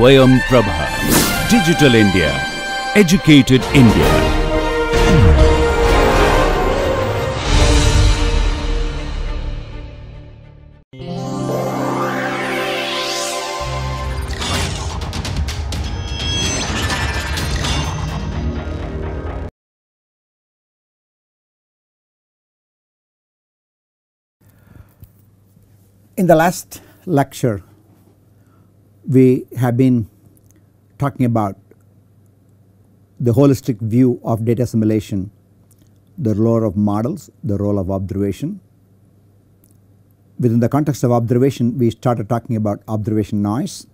Mayam Prabhas. Digital India. Educated India. In the last lecture, we have been talking about the holistic view of data assimilation, the role of models, the role of observation. Within the context of observation, we started talking about observation noise.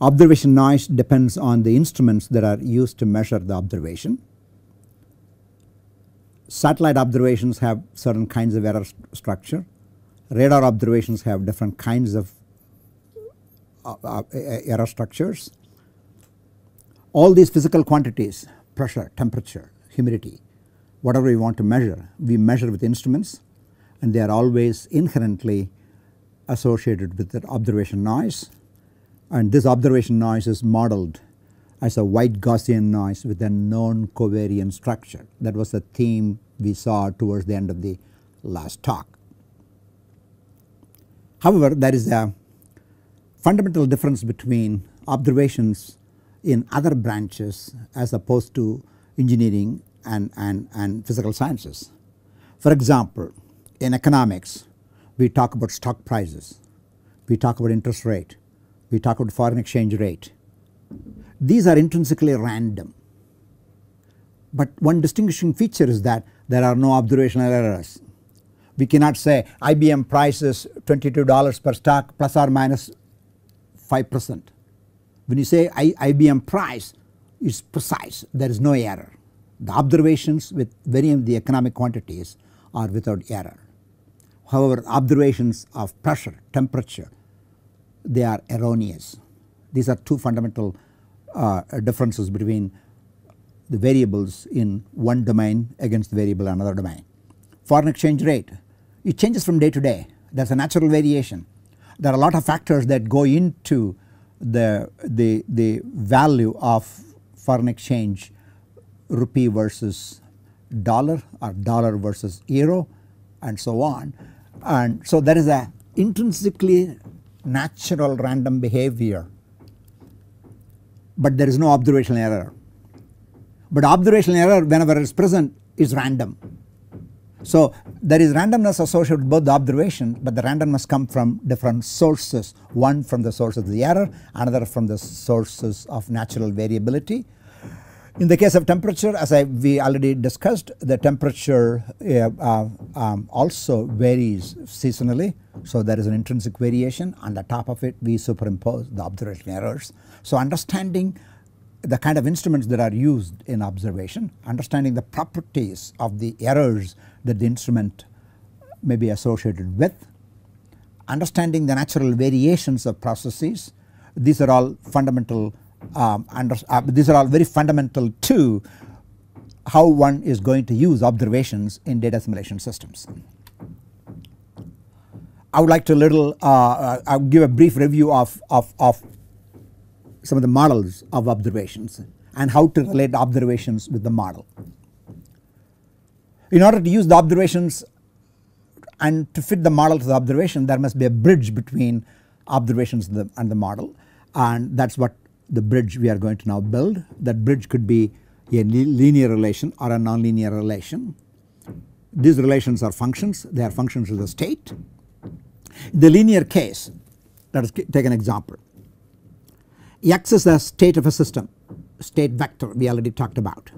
Observation noise depends on the instruments that are used to measure the observation. Satellite observations have certain kinds of error structure. Radar observations have different kinds of error structures. All these physical quantities, pressure, temperature, humidity, whatever we want to measure, we measure with instruments, and they are always inherently associated with that observation noise. And this observation noise is modeled as a white Gaussian noise with a known covariant structure. That was the theme we saw towards the end of the last talk. However, there is a fundamental difference between observations in other branches as opposed to engineering and physical sciences. For example, in economics, we talk about stock prices, we talk about interest rate, we talk about foreign exchange rate. These are intrinsically random. But one distinguishing feature is that there are no observational errors. We cannot say IBM price is $22 per stock plus or minus 5%. When you say IBM price, is precise, there is no error. The observations with varying the economic quantities are without error. However, observations of pressure, temperature, they are erroneous. These are two fundamental differences between the variables in one domain against the variable in another domain. Foreign exchange rate, it changes from day to day. There is a natural variation. There are a lot of factors that go into the value of foreign exchange, rupee versus dollar or dollar versus euro and so on. And so there is a intrinsically natural random behavior, but there is no observational error. But observational error, whenever it is present, is random. So there is randomness associated with both the observation, but the randomness comes from different sources. One from the source of the error, another from the sources of natural variability. In the case of temperature, as we already discussed, the temperature also varies seasonally. So there is an intrinsic variation. On the top of it, we superimpose the observation errors. So understanding the kind of instruments that are used in observation, understanding the properties of the errors that the instrument may be associated with, understanding the natural variations of processes, these are all fundamental, these are all very fundamental to how one is going to use observations in data assimilation systems. I would like to I'll give a brief review of some of the models of observations and how to relate observations with the model. In order to use the observations and to fit the model to the observation, there must be a bridge between observations and the model, and that is what the bridge we are going to now build. That bridge could be a linear relation or a nonlinear relation. These relations are functions, they are functions of the state. In the linear case, let us take an example. X is the state of a system, state vector we already talked about.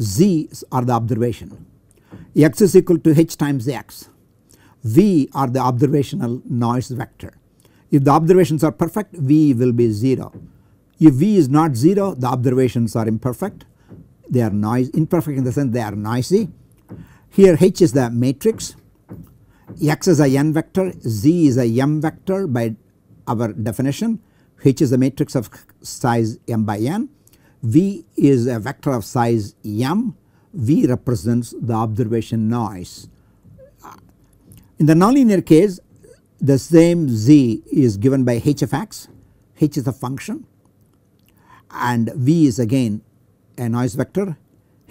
Z's are the observation. X is equal to h times x. V are the observational noise vector. If the observations are perfect, V will be 0. If V is not 0, the observations are imperfect. They are noisy, imperfect in the sense they are noisy. Here h is the matrix, x is a n vector, z is a m vector by our definition. H is a matrix of size m by n, V is a vector of size m, V represents the observation noise. In the nonlinear case, the same z is given by h of x, h is a function and v is again a noise vector.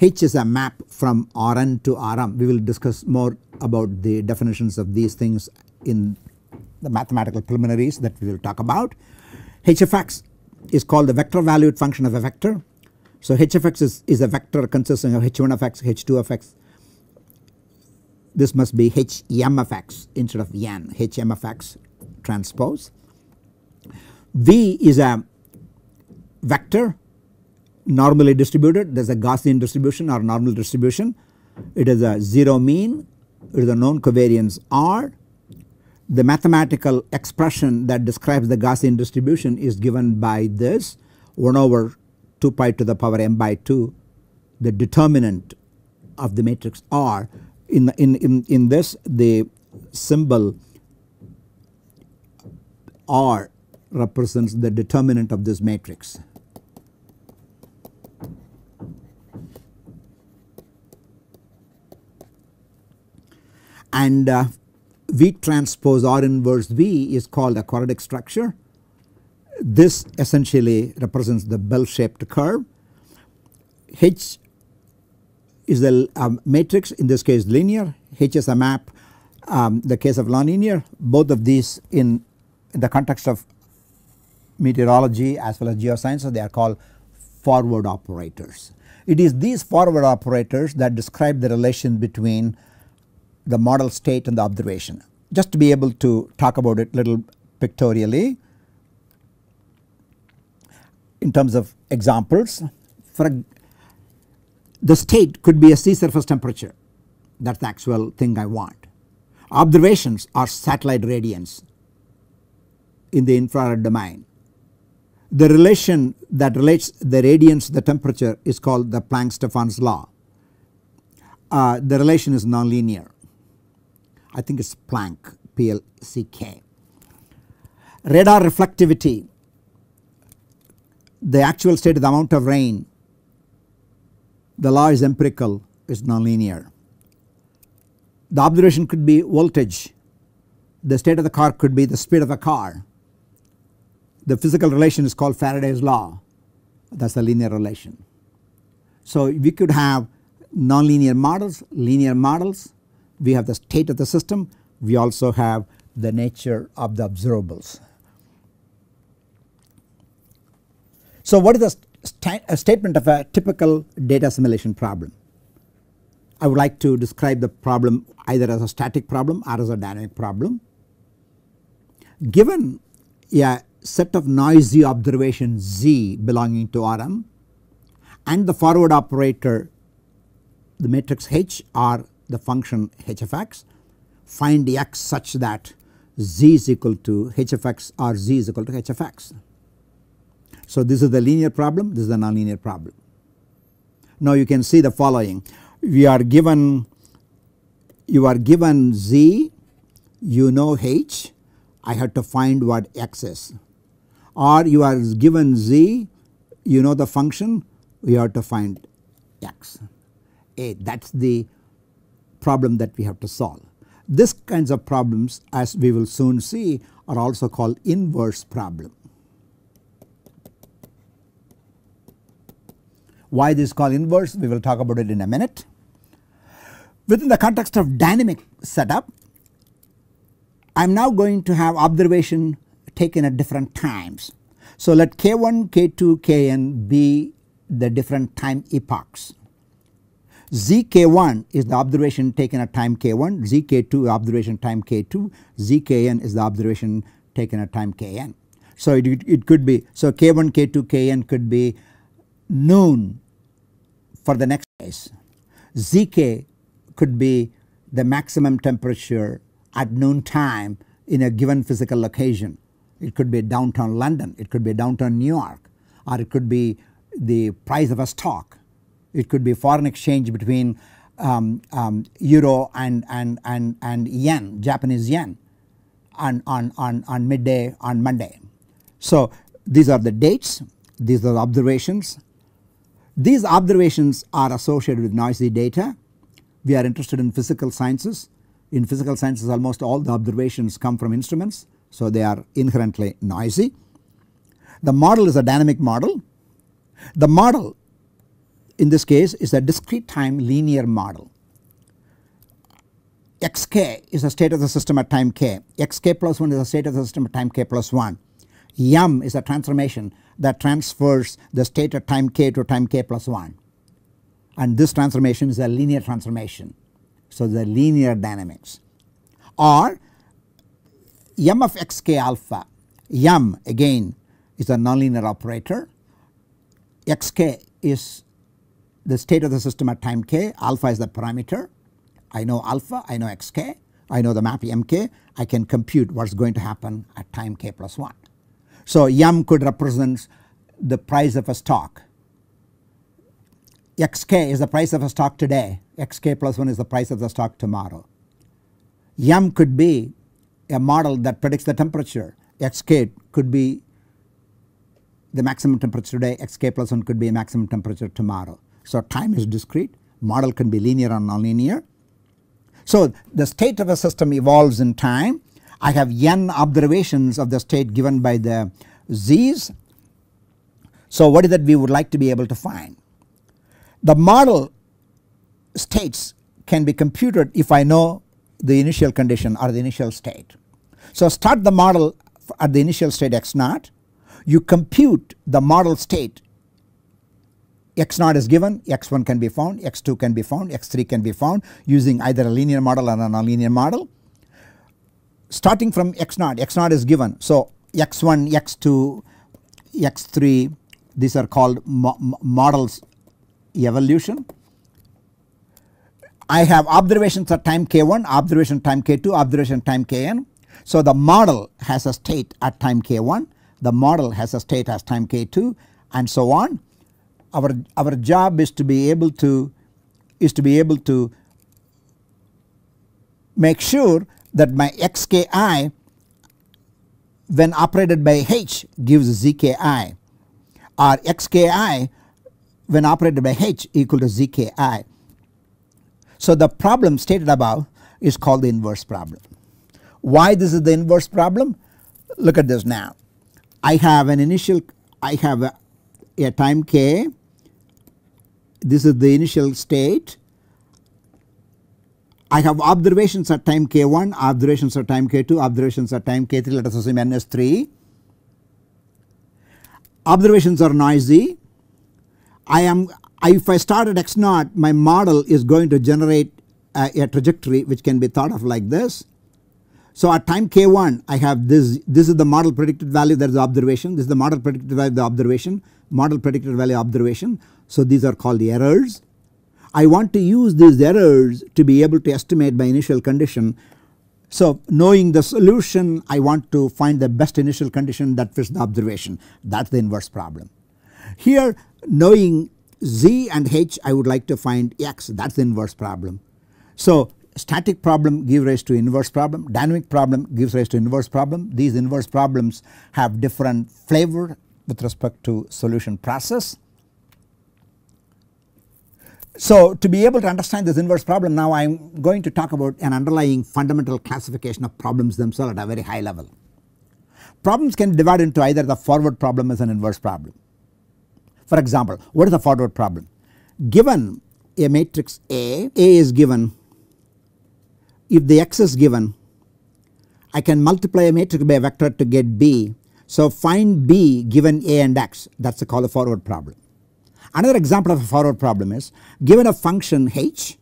H is a map from Rn to Rm. We will discuss more about the definitions of these things in the mathematical preliminaries that we will talk about. H of x is called the vector valued function of a vector. So h of x is a vector consisting of h1 of x, h2 of x. This must be hm of x instead of n, hm of x transpose. V is a vector normally distributed. There is a Gaussian distribution or normal distribution. It is a 0 mean, it is a known covariance R. The mathematical expression that describes the Gaussian distribution is given by this 1 over 2 pi to the power m by 2. The determinant of the matrix R, in this the symbol R represents the determinant of this matrix. And V transpose R inverse V is called a quadratic structure. This essentially represents the bell shaped curve. H is the matrix, in this case linear. H is a map, the case of nonlinear. Both of these in the context of meteorology as well as geosciences, they are called forward operators. It is these forward operators that describe the relation between the model state and the observation. Just to be able to talk about it little pictorially in terms of examples, the state could be a sea surface temperature, that is the actual thing I want. Observations are satellite radiance in the infrared domain. The relation that relates the radiance to the temperature is called the Planck-Stefan's law. The relation is nonlinear. I think it is Planck, P-L-C-K. Radar reflectivity, the actual state of the amount of rain, the law is empirical, is nonlinear. The observation could be voltage, the state of the car could be the speed of a car. The physical relation is called Faraday's law, that is a linear relation. So we could have nonlinear models, linear models. We have the state of the system, we also have the nature of the observables. So what is a statement of a typical data assimilation problem? I would like to describe the problem either as a static problem or as a dynamic problem. Given a set of noisy observations Z belonging to Rm and the forward operator the matrix H or the function h of x, find x such that z is equal to h of x or z is equal to h of x. So this is the linear problem, this is the nonlinear problem. Now you can see the following. You are given z, you know h, I have to find what x is. Or you are given z, you know the function, you have to find x. That is the problem that we have to solve. These kinds of problems, as we will soon see, are also called inverse problem. Why this is called inverse, we will talk about it in a minute. Within the context of dynamic setup, I am now going to have observation taken at different times. So let k1, k2, kn be the different time epochs. Zk1 is the observation taken at time k1, zk2 observation time k2, zkn is the observation taken at time kn. So it could be, so k1, k2, kn could be noon for the next days. Zk could be the maximum temperature at noon time in a given physical location. It could be downtown London, it could be downtown New York, or it could be the price of a stock. It could be foreign exchange between euro and yen, Japanese yen on midday on Monday. So these are the dates, these are the observations. These observations are associated with noisy data. We are interested in physical sciences. In physical sciences almost all the observations come from instruments, so they are inherently noisy. The model is a dynamic model. The model in this case is a discrete time linear model. Xk is the state of the system at time k. Xk plus 1 is the state of the system at time k plus 1. M is a transformation that transfers the state at time k to time k plus 1, and this transformation is a linear transformation. So, the linear dynamics, or M of xk alpha. M again is a nonlinear operator. Xk is the state of the system at time k, alpha is the parameter. I know alpha, I know xk, I know the map Mk, I can compute what is going to happen at time k plus 1. So, M could represent the price of a stock. Xk is the price of a stock today, xk plus 1 is the price of the stock tomorrow. M could be a model that predicts the temperature, xk could be the maximum temperature today, xk plus 1 could be a maximum temperature tomorrow. So, time is discrete, model can be linear or nonlinear. So, the state of a system evolves in time. I have n observations of the state given by the z's. So, what is that we would like to be able to find? The model states can be computed if I know the initial condition or the initial state. So, start the model at the initial state x0. You compute the model state. X0 is given, x1 can be found, x2 can be found, x3 can be found using either a linear model or a nonlinear model. Starting from x0, x0 is given. So, x1, x2, x3, these are called models evolution. I have observations at time k1, observation time k2, observation time kn. So, the model has a state at time k1, the model has a state at time k2, and so on. Our job is to be able to make sure that my xki when operated by h gives zki, or xki when operated by h equal to zki. So, the problem stated above is called the inverse problem. Why this is the inverse problem? Look at this now. I have an initial, I have a time k. This is the initial state. I have observations at time k1, observations at time k2, observations at time k3, let us assume n is 3. Observations are noisy. If I start at x0, my model is going to generate a trajectory which can be thought of like this. So, at time k1 I have this is the model predicted value, that is the observation, this is the model predicted value, the observation, model predicted value observation. So, these are called the errors. I want to use these errors to be able to estimate my initial condition. So, knowing the solution, I want to find the best initial condition that fits the observation. That is the inverse problem. Here, knowing z and h, I would like to find x, that is the inverse problem. So, static problem gives rise to inverse problem, dynamic problem gives rise to inverse problem. These inverse problems have different flavor with respect to solution process. So, to be able to understand this inverse problem, now I am going to talk about an underlying fundamental classification of problems themselves at a very high level. Problems can be divided into either the forward problem as an inverse problem. For example, what is the forward problem? Given a matrix A is given, if the x is given, I can multiply a matrix by a vector to get B. So, find B given A and x, that is called a forward problem. Another example of a forward problem is given a function h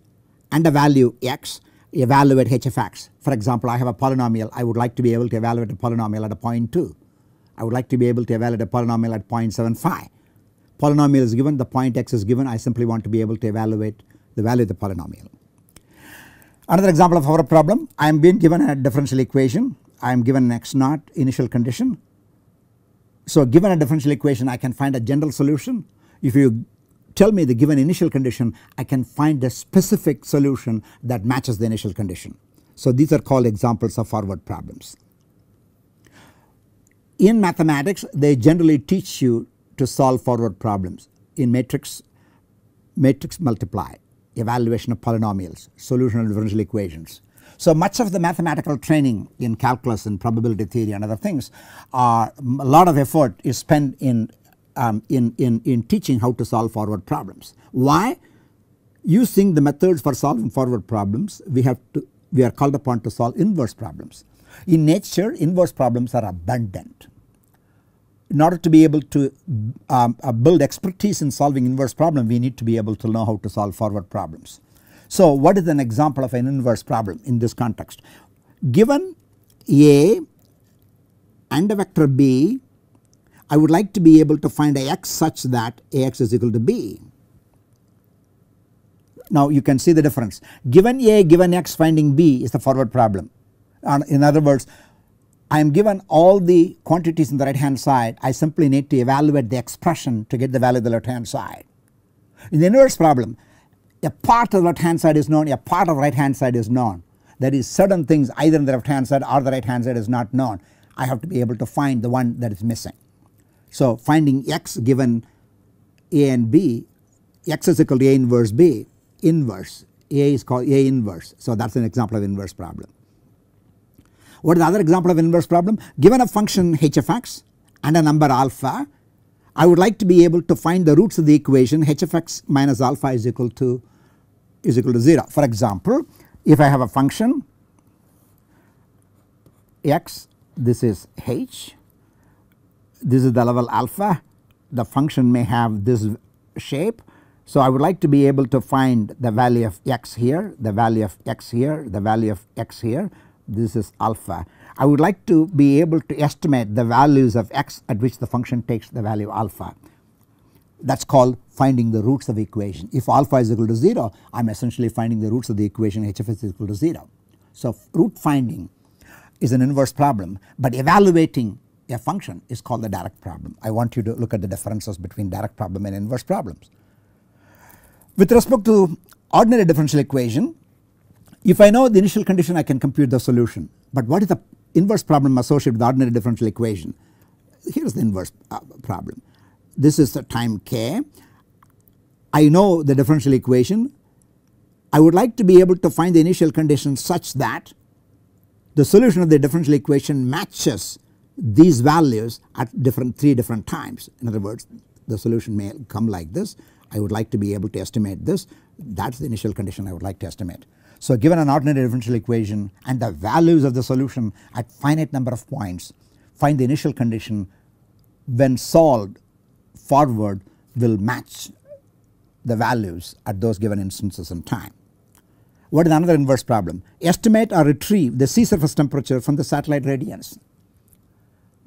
and a value x, evaluate h of x. For example, I have a polynomial, I would like to be able to evaluate a polynomial at a 0.2. I would like to be able to evaluate a polynomial at 0.75. Polynomial is given, the point x is given, I simply want to be able to evaluate the value of the polynomial. Another example of forward problem, I am being given a differential equation, I am given an x0 initial condition. So, given a differential equation, I can find a general solution. If you tell me the given initial condition, I can find a specific solution that matches the initial condition. So, these are called examples of forward problems. In mathematics, they generally teach you to solve forward problems in matrix multiply, evaluation of polynomials, solution of differential equations. So much of the mathematical training in calculus and probability theory and other things, a lot of effort is spent in teaching how to solve forward problems. Why? Using the methods for solving forward problems, we are called upon to solve inverse problems. In nature, inverse problems are abundant. In order to be able to build expertise in solving inverse problem, we need to be able to know how to solve forward problems. So what is an example of an inverse problem in this context? Given A and a vector B, I would like to be able to find Ax such that Ax is equal to B. Now you can see the difference. Given A, given X, finding B is the forward problem. In other words, I am given all the quantities on the right hand side, I simply need to evaluate the expression to get the value of the left hand side. In the inverse problem, a part of the left hand side is known, a part of the right hand side is known. There is certain things either on the left hand side or the right hand side is not known. I have to be able to find the one that is missing. So finding X given A and B, X is equal to A inverse B, inverse, A is called A inverse. So that is an example of inverse problem. What is the other example of inverse problem? Given a function h of x and a number alpha, I would like to be able to find the roots of the equation h of x minus alpha is equal to 0. For example, if I have a function x, this is h, this is the level alpha, the function may have this shape. So I would like to be able to find the value of x here, the value of x here, the value of x here. This is alpha. I would like to be able to estimate the values of x at which the function takes the value alpha. That is called finding the roots of the equation. If alpha is equal to 0, I am essentially finding the roots of the equation h of x is equal to 0. So root finding is an inverse problem, but evaluating a function is called the direct problem. I want you to look at the differences between direct problem and inverse problems. With respect to ordinary differential equation, if I know the initial condition, I can compute the solution. But what is the inverse problem associated with the ordinary differential equation? Here is the inverse problem. This is the time k. I know the differential equation. I would like to be able to find the initial condition such that the solution of the differential equation matches these values at three different times. In other words, the solution may come like this. I would like to be able to estimate this. That is the initial condition I would like to estimate. So given an ordinary differential equation and the values of the solution at finite number of points, find the initial condition when solved forward will match the values at those given instances in time. What is another inverse problem? Estimate or retrieve the sea surface temperature from the satellite radiance.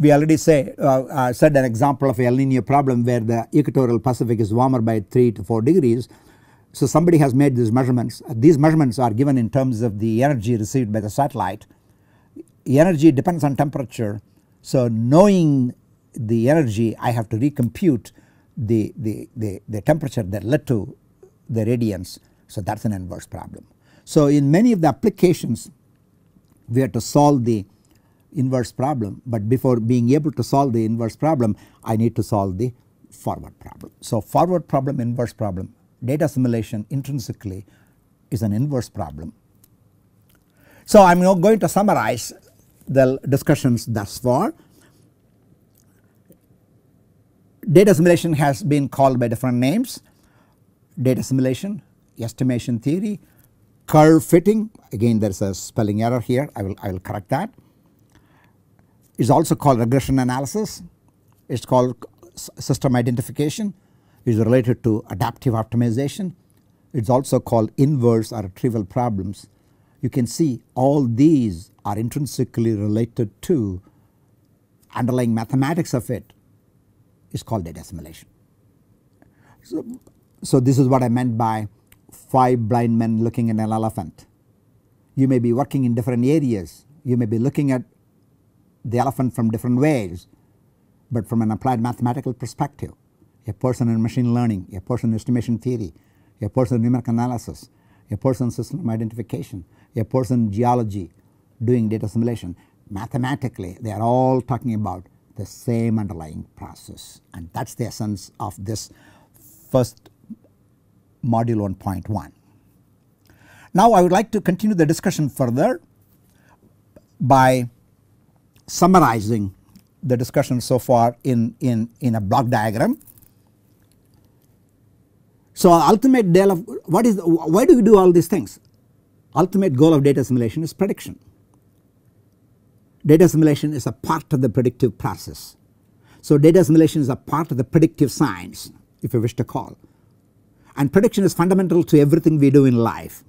We already said an example of a El Nino problem where the equatorial Pacific is warmer by 3 to 4 degrees. So somebody has made these measurements. These measurements are given in terms of the energy received by the satellite. Energy depends on temperature. So knowing the energy, I have to recompute the temperature that led to the radiance. So that is an inverse problem. So in many of the applications, we have to solve the inverse problem. But before being able to solve the inverse problem, I need to solve the forward problem. So forward problem, inverse problem. Data assimilation intrinsically is an inverse problem. So I am now going to summarize the discussions thus far. Data assimilation has been called by different names: data assimilation, estimation theory, curve fitting. Again, there is a spelling error here. I will correct that. It is also called regression analysis. It is called system identification. Is related to adaptive optimization. It is also called inverse or retrieval problems. You can see all these are intrinsically related to underlying mathematics of it is called data assimilation. So this is what I meant by 5 blind men looking at an elephant. You may be working in different areas. You may be looking at the elephant from different ways, but from an applied mathematical perspective. A person in machine learning, a person in estimation theory, a person in numeric analysis, a person in system identification, a person in geology doing data assimilation. Mathematically, they are all talking about the same underlying process, and that is the essence of this first module on point 1. Now I would like to continue the discussion further by summarizing the discussion so far in a block diagram. So ultimate goal of why do we do all these things? Ultimate goal of data assimilation is prediction. Data assimilation is a part of the predictive process. So data assimilation is a part of the predictive science, if you wish to call. And prediction is fundamental to everything we do in life.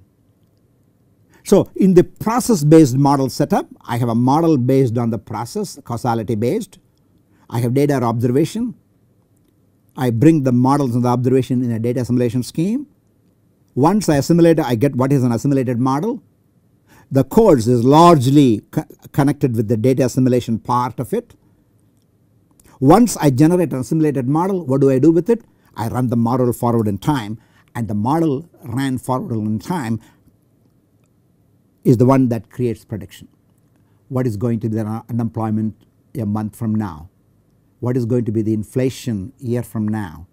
So in the process based model setup, I have a model based on the process, causality based. I have data or observation. I bring the models and the observation in a data assimilation scheme. Once I assimilate, I get what is an assimilated model. The course is largely connected with the data assimilation part of it. Once I generate an assimilated model, what do I do with it? I run the model forward in time, and the model ran forward in time is the one that creates prediction. What is going to be the unemployment a month from now? What is going to be the inflation a year from now?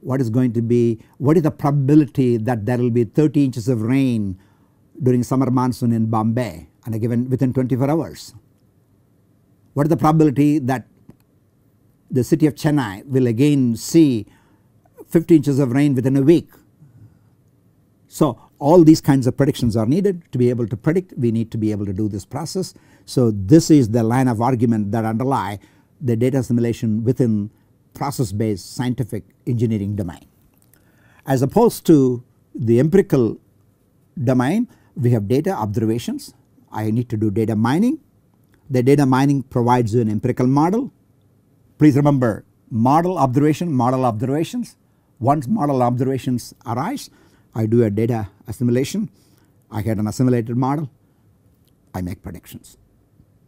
What is going to be, what is the probability that there will be 30 inches of rain during summer monsoon in Bombay and a given within 24 hours? What is the probability that the city of Chennai will again see 50 inches of rain within a week? So all these kinds of predictions are needed to be able to predict. We need to be able to do this process. So this is the line of argument that underlie the data assimilation within process based scientific engineering domain. As opposed to the empirical domain, we have data observations. I need to do data mining. The data mining provides you an empirical model. Please remember model observations. Once model observations arise, I do a data assimilation. I get an assimilated model. I make predictions.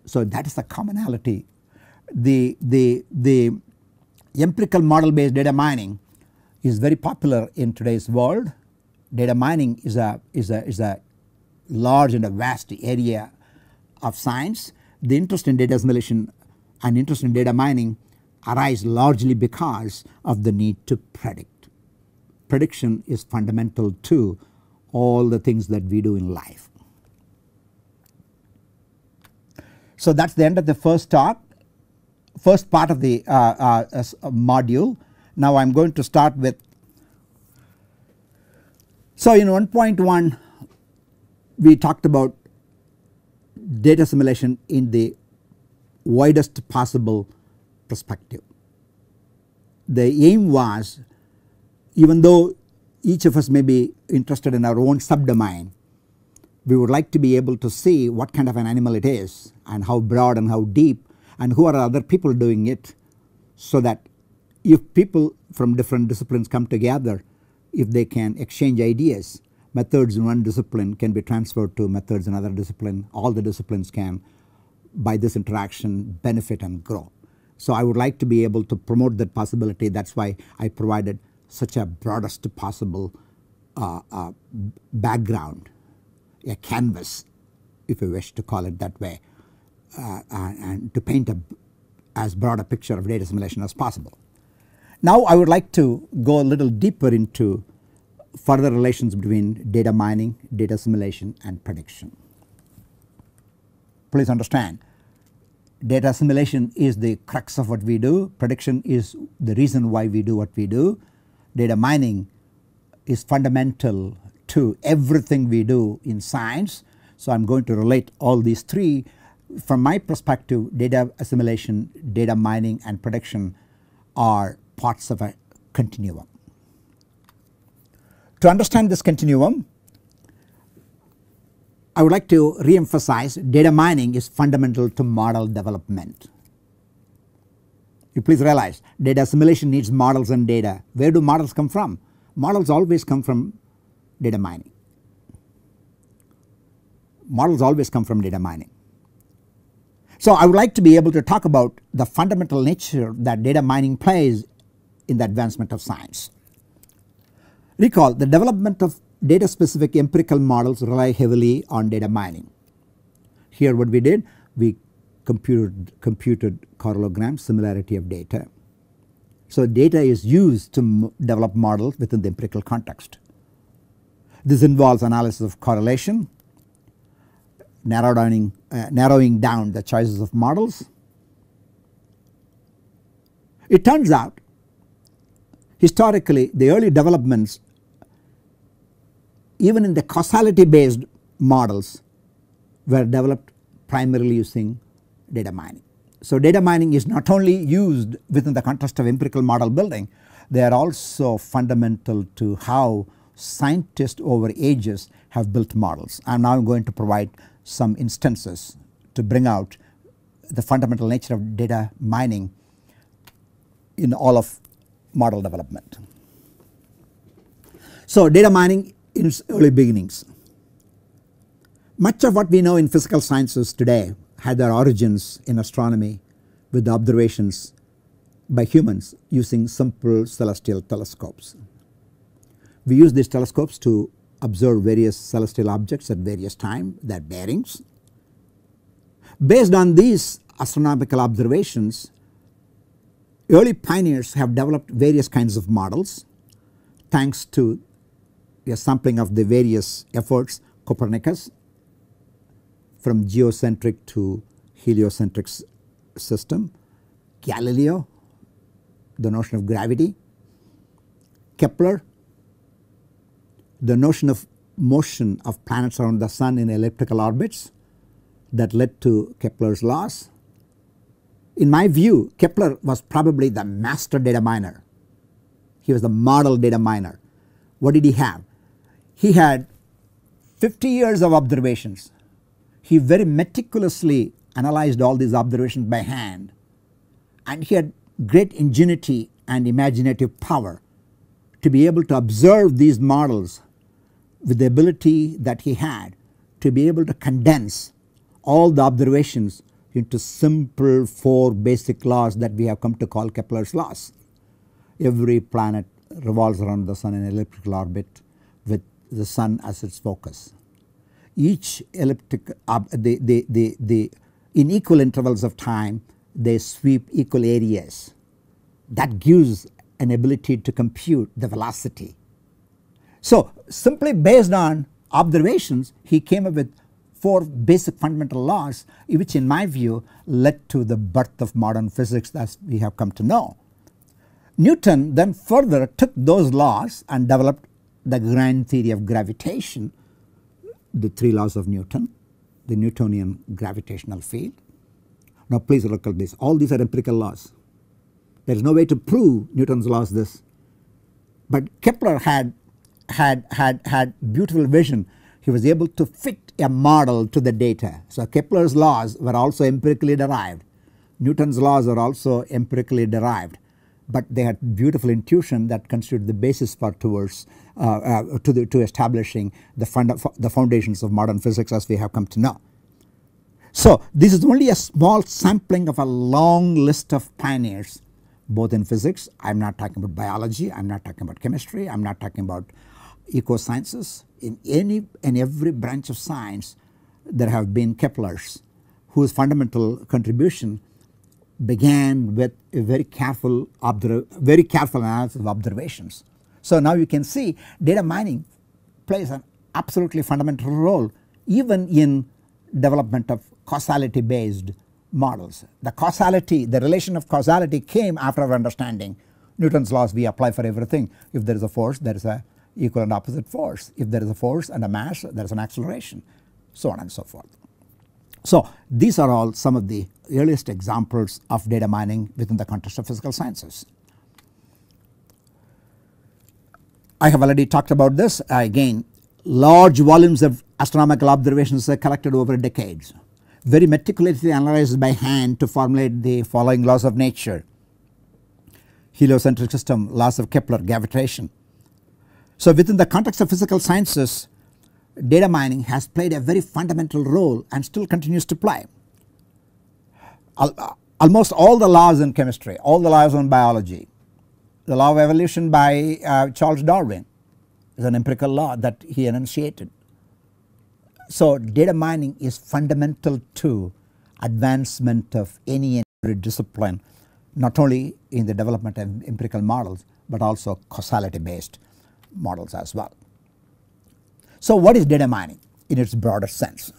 So that is the commonality. The empirical model based data mining is very popular in today's world. Data mining is a large and a vast area of science. The interest in data assimilation and interest in data mining arise largely because of the need to predict. Prediction is fundamental to all the things that we do in life. So that's the end of the first part of the module. Now I am going to start with, so in 1.1 we talked about data assimilation in the widest possible perspective. The aim was, even though each of us may be interested in our own subdomain, we would like to be able to see what kind of an animal it is and how broad and how deep, and who are other people doing it, so that if people from different disciplines come together, if they can exchange ideas, methods in one discipline can be transferred to methods in another discipline. All the disciplines can, by this interaction, benefit and grow. So I would like to be able to promote that possibility. That is why I provided such a broadest possible background, a canvas, if you wish to call it that way. And to paint as broad a picture of data assimilation as possible. Now I would like to go a little deeper into further relations between data mining, data assimilation and prediction. Please understand, data assimilation is the crux of what we do. Prediction is the reason why we do what we do. Data mining is fundamental to everything we do in science. So I am going to relate all these three. From my perspective, data assimilation, data mining and prediction are parts of a continuum. To understand this continuum, I would like to re-emphasize data mining is fundamental to model development. You please realize data assimilation needs models and data. Where do models come from? Models always come from data mining. Models always come from data mining. So I would like to be able to talk about the fundamental nature that data mining plays in the advancement of science. Recall, the development of data specific empirical models rely heavily on data mining. Here what we did, we computed correlograms, similarity of data. So data is used to develop models within the empirical context. This involves analysis of correlation, narrowing down the choices of models. It turns out historically the early developments, even in the causality based models, were developed primarily using data mining. So data mining is not only used within the context of empirical model building, they are also fundamental to how scientists over ages have built models. I am now going to provide some instances to bring out the fundamental nature of data mining in all of model development. So data mining in its early beginnings. Much of what we know in physical sciences today had their origins in astronomy with the observations by humans using simple celestial telescopes. We use these telescopes to observe various celestial objects at various times, their bearings. Based on these astronomical observations, early pioneers have developed various kinds of models. Thanks to a sampling of the various efforts, Copernicus, from geocentric to heliocentric system, Galileo, the notion of gravity, Kepler, the notion of motion of planets around the sun in elliptical orbits that led to Kepler's laws. In my view, Kepler was probably the master data miner. He was the model data miner. What did he have? He had 50 years of observations. He very meticulously analyzed all these observations by hand, and he had great ingenuity and imaginative power to be able to observe these models with the ability that he had to be able to condense all the observations into simple four basic laws that we have come to call Kepler's laws. Every planet revolves around the sun in an elliptical orbit with the sun as its focus. Each elliptic in equal intervals of time they sweep equal areas. That gives an ability to compute the velocity. So simply based on observations he came up with four basic fundamental laws, which in my view led to the birth of modern physics as we have come to know. Newton then further took those laws and developed the grand theory of gravitation, the three laws of Newton, the Newtonian gravitational field. Now please look at this, all these are empirical laws. There is no way to prove Newton's laws this. But Kepler had beautiful vision. He was able to fit a model to the data. So Kepler's laws were also empirically derived. Newton's laws are also empirically derived, but they had beautiful intuition that constituted the basis for establishing the foundations of modern physics as we have come to know. So this is only a small sampling of a long list of pioneers both in physics. I am not talking about biology, I am not talking about chemistry, I am not talking about eco-sciences. In any and every branch of science there have been Keplers whose fundamental contribution began with a very careful analysis of observations. So now you can see data mining plays an absolutely fundamental role even in development of causality based models. The causality, the relation of causality came after our understanding. Newton's laws we apply for everything. If there is a force, there is an equal and opposite force. If there is a force and a mass, there is an acceleration, so on and so forth. So these are all some of the earliest examples of data mining within the context of physical sciences. I have already talked about this. Again, large volumes of astronomical observations are collected over decades, very meticulously analyzed by hand to formulate the following laws of nature: heliocentric system, laws of Kepler, gravitation. So within the context of physical sciences, data mining has played a very fundamental role and still continues to play. Almost all the laws in chemistry, all the laws in biology, the law of evolution by Charles Darwin is an empirical law that he enunciated. So data mining is fundamental to advancement of any and every discipline, not only in the development of empirical models but also causality based models as well. So, what is data mining in its broader sense?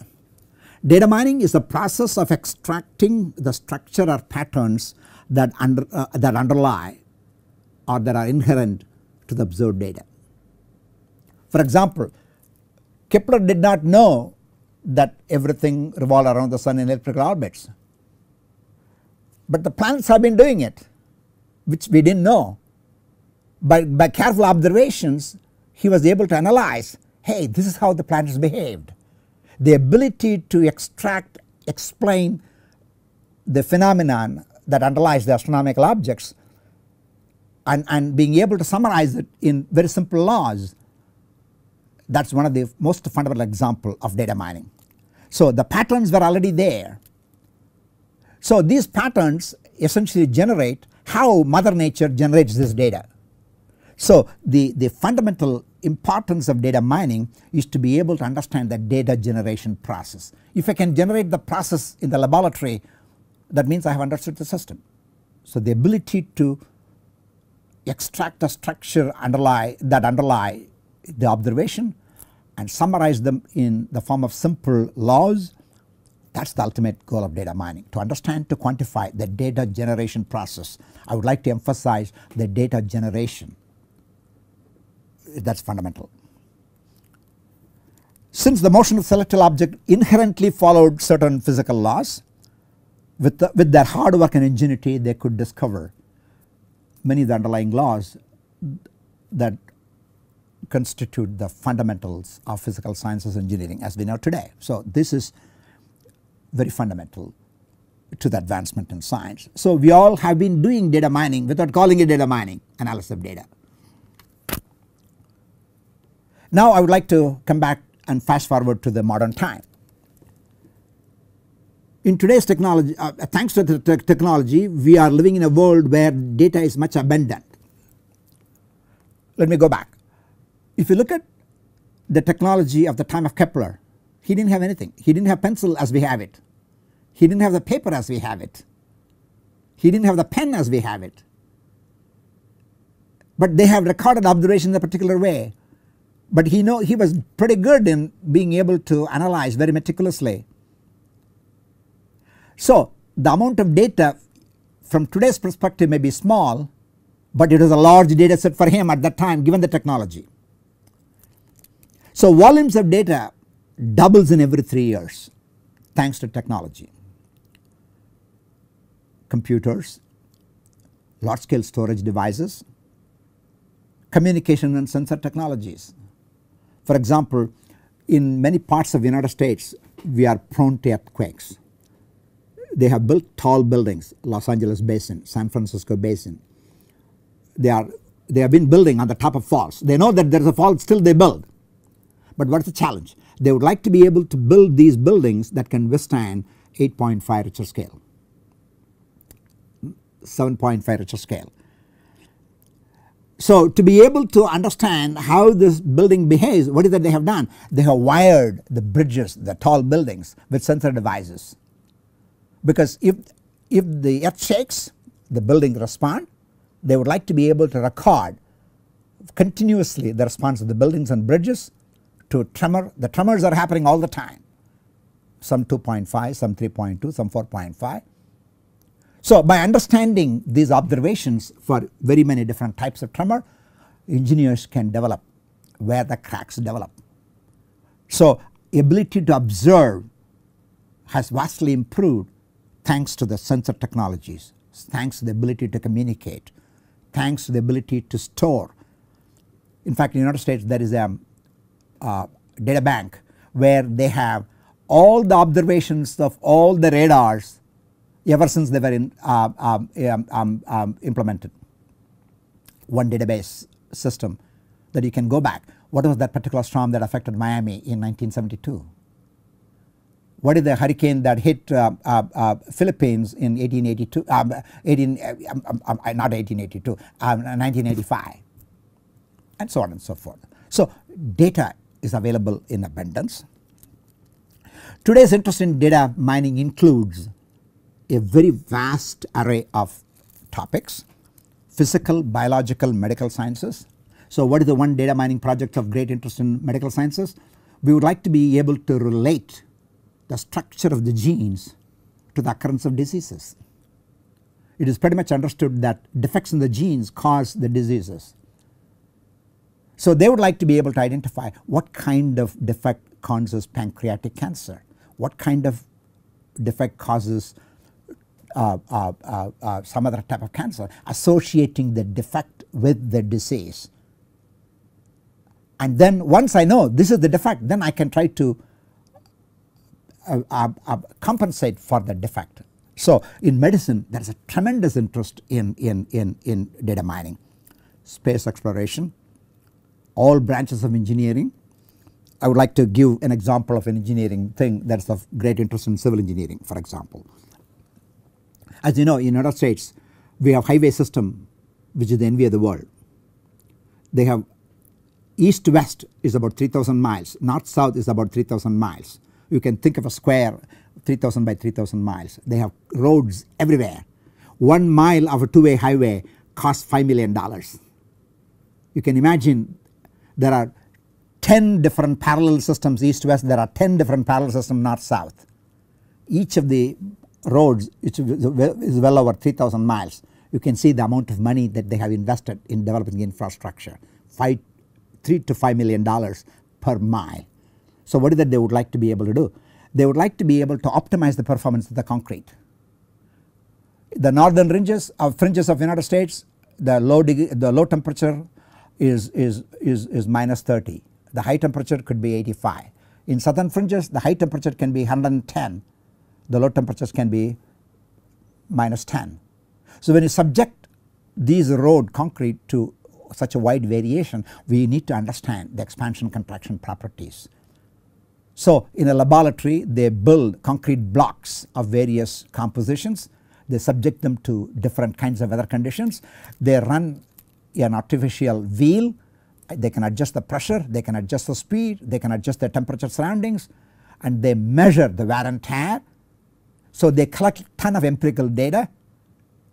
Data mining is the process of extracting the structure or patterns that underlie or that are inherent to the observed data. For example, Kepler did not know that everything revolved around the sun in elliptical orbits, but the planets have been doing it, which we didn't know. By careful observations, he was able to analyze, hey, this is how the planets behaved. The ability to extract, explain the phenomenon that underlies the astronomical objects and being able to summarize it in very simple laws, that is one of the most fundamental example of data mining. So, the patterns were already there. So, these patterns essentially generate how Mother Nature generates this data. So, the fundamental importance of data mining is to be able to understand the data generation process. If I can generate the process in the laboratory, that means I have understood the system. So, the ability to extract the structure that underlie the observation and summarize them in the form of simple laws, that is the ultimate goal of data mining, to understand, to quantify the data generation process. I would like to emphasize the data generation, that is fundamental. Since the motion of celestial object inherently followed certain physical laws, with their hard work and ingenuity they could discover many of the underlying laws that constitute the fundamentals of physical sciences and engineering as we know today. So, this is very fundamental to the advancement in science. So, we all have been doing data mining without calling it data mining, analysis of data. Now, I would like to come back and fast forward to the modern time. In today's technology, thanks to the technology, we are living in a world where data is much abundant. Let me go back. If you look at the technology of the time of Kepler, he didn't have anything. He didn't have pencil as we have it. He didn't have the paper as we have it. He didn't have the pen as we have it. But they have recorded observations in a particular way. But he was pretty good in being able to analyze very meticulously. So, the amount of data from today's perspective may be small, but it was a large data set for him at that time given the technology. So, volumes of data doubles in every 3 years thanks to technology. Computers, large scale storage devices, communication and sensor technologies. For example, in many parts of the United States, we are prone to earthquakes. They have built tall buildings, Los Angeles Basin, San Francisco Basin. They have been building on the top of falls. They know that there is a fall, still they build. But what is the challenge? They would like to be able to build these buildings that can withstand 8.5 Richter scale, 7.5 Richter scale. So, to be able to understand how this building behaves, what is that they have done? They have wired the bridges, the tall buildings with sensor devices. Because if the earth shakes, the building responds. They would like to be able to record continuously the response of the buildings and bridges to tremor. The tremors are happening all the time, some 2.5, some 3.2, some 4.5. So, by understanding these observations for very many different types of tremor, engineers can develop where the cracks develop. So, ability to observe has vastly improved thanks to the sensor technologies, thanks to the ability to communicate, thanks to the ability to store. In fact, in the United States there is a data bank where they have all the observations of all the radars ever since they were implemented. One database system that you can go back. What was that particular storm that affected Miami in 1972? What is the hurricane that hit Philippines in 1985, and so on and so forth. So, data is available in abundance. Today's interest in data mining includes a very vast array of topics: physical, biological, medical sciences. So, what is the one data mining project of great interest in medical sciences? we would like to be able to relate the structure of the genes to the occurrence of diseases. It is pretty much understood that defects in the genes cause the diseases. So they would like to be able to identify what kind of defect causes pancreatic cancer, what kind of defect causes some other type of cancer, associating the defect with the disease. And then once I know this is the defect, then I can try to compensate for the defect. So in medicine there is a tremendous interest in data mining, space exploration, all branches of engineering. I would like to give an example of an engineering thing that is of great interest in civil engineering, for example. As you know, in the United States we have highway system which is the envy of the world. They have east to west is about 3,000 miles, north south is about 3,000 miles. You can think of a square 3,000 by 3,000 miles. They have roads everywhere. 1 mile of a two-way highway costs $5 million. You can imagine there are 10 different parallel systems east to west, there are 10 different parallel systems north south. Each of the roads is well over 3,000 miles. You can see the amount of money that they have invested in developing infrastructure, $3 to $5 million per mile. So what is that they would like to be able to do? They would like to be able to optimize the performance of the concrete. The northern fringes of the United States, the low temperature is -30. The high temperature could be 85. In southern fringes the high temperature can be 110. The low temperatures can be -10. So when you subject these road concrete to such a wide variation, we need to understand the expansion contraction properties. So in a laboratory they build concrete blocks of various compositions, they subject them to different kinds of weather conditions, they run an artificial wheel, they can adjust the pressure, they can adjust the speed, they can adjust the temperature surroundings, and they measure the wear and tear. So they collect a ton of empirical data.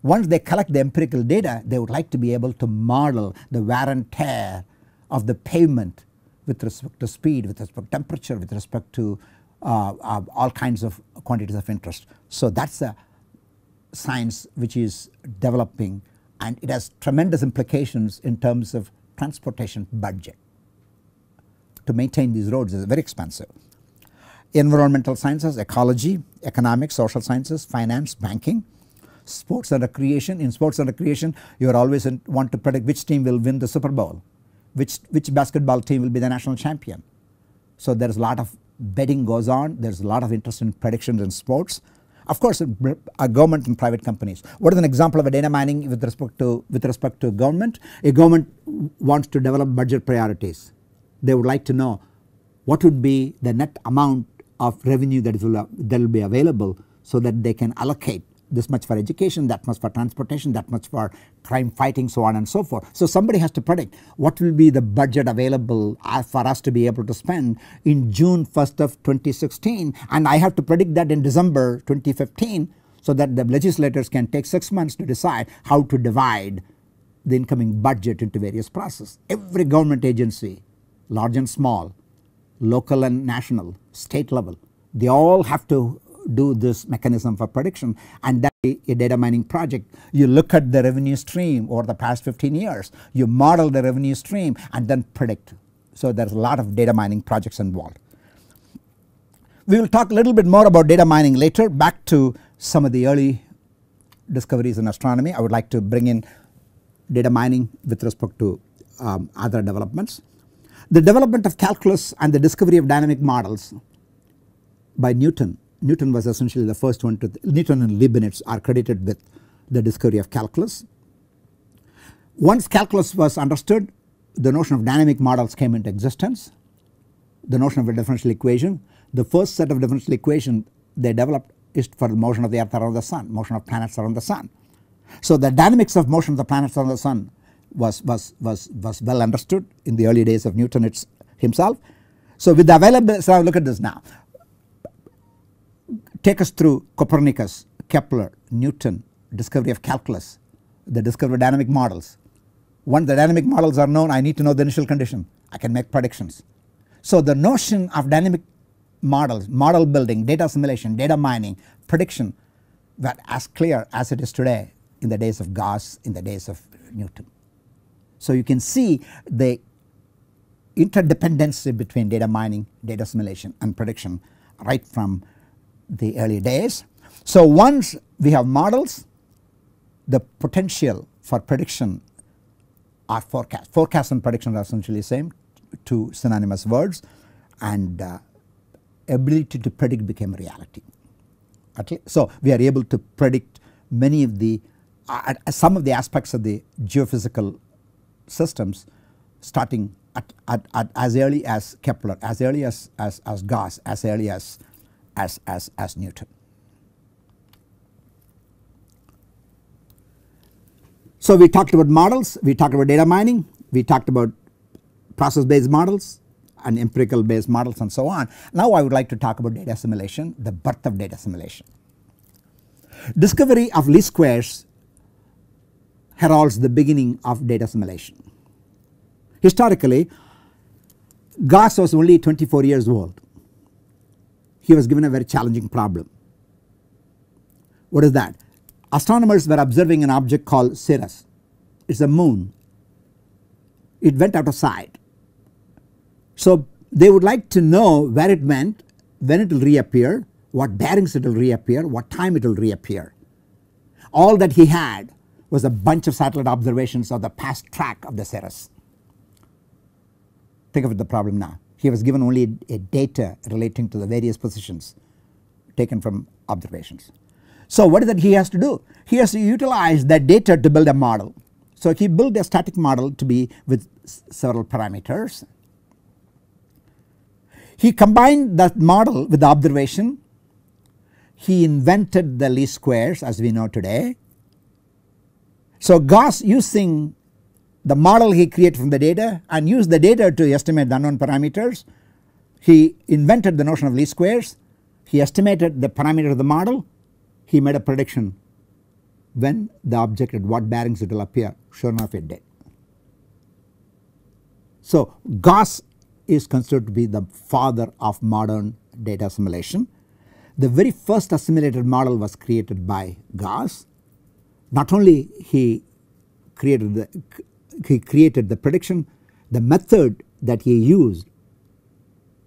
Once they collect the empirical data, they would like to be able to model the wear and tear of the pavement with respect to speed, with respect to temperature, with respect to all kinds of quantities of interest. So that is a science which is developing, and it has tremendous implications in terms of transportation budget. To maintain these roads is very expensive. Environmental sciences, ecology, economics, social sciences, finance, banking. Sports and recreation. In sports and recreation you are always want to predict which team will win the Super Bowl, which basketball team will be the national champion. So there is a lot of betting goes on, there is a lot of interest in predictions in sports. Of course our government and private companies. What is an example of a data mining with respect to government? A government wants to develop budget priorities. They would like to know what would be the net amount of revenue that will be available so that they can allocate this much for education, that much for transportation, that much for crime fighting, so on and so forth. So somebody has to predict what will be the budget available for us to be able to spend in June 1st of 2016, and I have to predict that in December 2015 so that the legislators can take 6 months to decide how to divide the incoming budget into various processes. Every government agency, large and small, local and national, state level, they all have to do this mechanism for prediction, and that is a data mining project. You look at the revenue stream over the past 15 years, you model the revenue stream and then predict. So there is a lot of data mining projects involved. We will talk a little bit more about data mining later. Back to some of the early discoveries in astronomy, I would like to bring in data mining with respect to other developments. The development of calculus and the discovery of dynamic models by Newton. Newton was essentially the first one to Newton and Leibniz are credited with the discovery of calculus. Once calculus was understood, the notion of dynamic models came into existence, the notion of a differential equation. The first set of differential equation they developed is for the motion of the earth around the sun, motion of planets around the sun. So the dynamics of motion of the planets around the sun was well understood in the early days of Newton himself. So with the available, so look at this now. Take us through Copernicus, Kepler, Newton, discovery of calculus, the discovery of dynamic models. Once the dynamic models are known, I need to know the initial condition. I can make predictions. So the notion of dynamic models, model building, data assimilation, data mining, prediction were as clear as it is today in the days of Gauss, in the days of Newton. So you can see the interdependency between data mining, data assimilation and prediction right from the early days. So once we have models, the potential for prediction or forecast. Forecast and prediction are essentially the same, two synonymous words, and ability to predict became reality. Okay. So we are able to predict many of the some of the aspects of the geophysical systems starting at as early as Kepler, as early as Gauss, as early as Newton. So we talked about models, we talked about data mining, we talked about process based models and empirical based models and so on. Now I would like to talk about data assimilation, the birth of data assimilation. Discovery of least squares heralds the beginning of data assimilation. Historically, Gauss was only 24 years old. He was given a very challenging problem. What is that? Astronomers were observing an object called Ceres. It is a moon. It went out of sight. So they would like to know where it went, when it will reappear, what bearings it will reappear, what time it will reappear. All that he had was a bunch of satellite observations of the past track of the Ceres. Think of the problem now. He was given only a data relating to the various positions taken from observations. So what is that he has to do? He has to utilize that data to build a model. So he built a static model to be with several parameters. He combined that model with the observation. He invented the least squares as we know today. So Gauss, using the model he created from the data and used the data to estimate the unknown parameters, he invented the notion of least squares. He estimated the parameter of the model. He made a prediction when the object at what bearings it will appear. Sure enough, it did. So Gauss is considered to be the father of modern data assimilation. The very first assimilated model was created by Gauss. Not only he created the prediction, the method that he used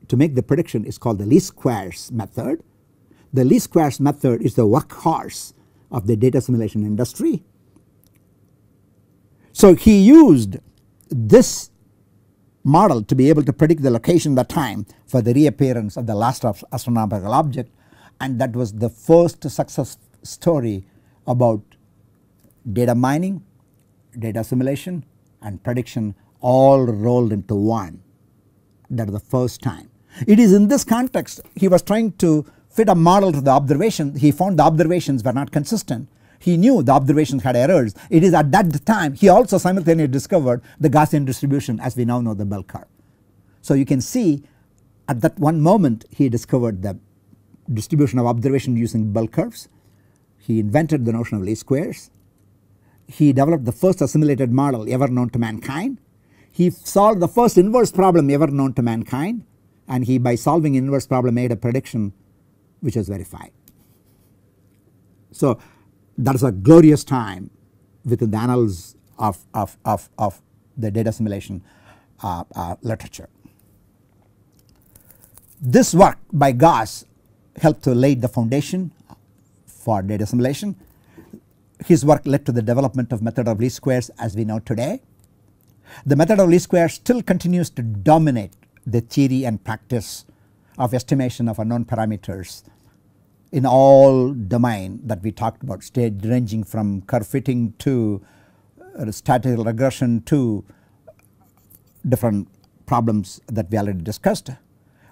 to make the prediction is called the least squares method. The least squares method is the workhorse of the data assimilation industry. So he used this model to be able to predict the location, the time for the reappearance of the last astronomical object, and that was the first success story about data mining, data assimilation and prediction all rolled into one. That was the first time. It is in this context he was trying to fit a model to the observation. He found the observations were not consistent. He knew the observations had errors. It is at that time he also simultaneously discovered the Gaussian distribution as we now know the bell curve. So you can see at that one moment he discovered the distribution of observation using bell curves. He invented the notion of least squares. He developed the first assimilated model ever known to mankind. He solved the first inverse problem ever known to mankind, and he by solving inverse problem made a prediction which was verified. So that is a glorious time within the annals of the data assimilation literature. This work by Gauss helped to lay the foundation for data assimilation. His work led to the development of method of least squares as we know today. The method of least squares still continues to dominate the theory and practice of estimation of unknown parameters in all domain that we talked about, stage ranging from curve fitting to statistical regression to different problems that we already discussed.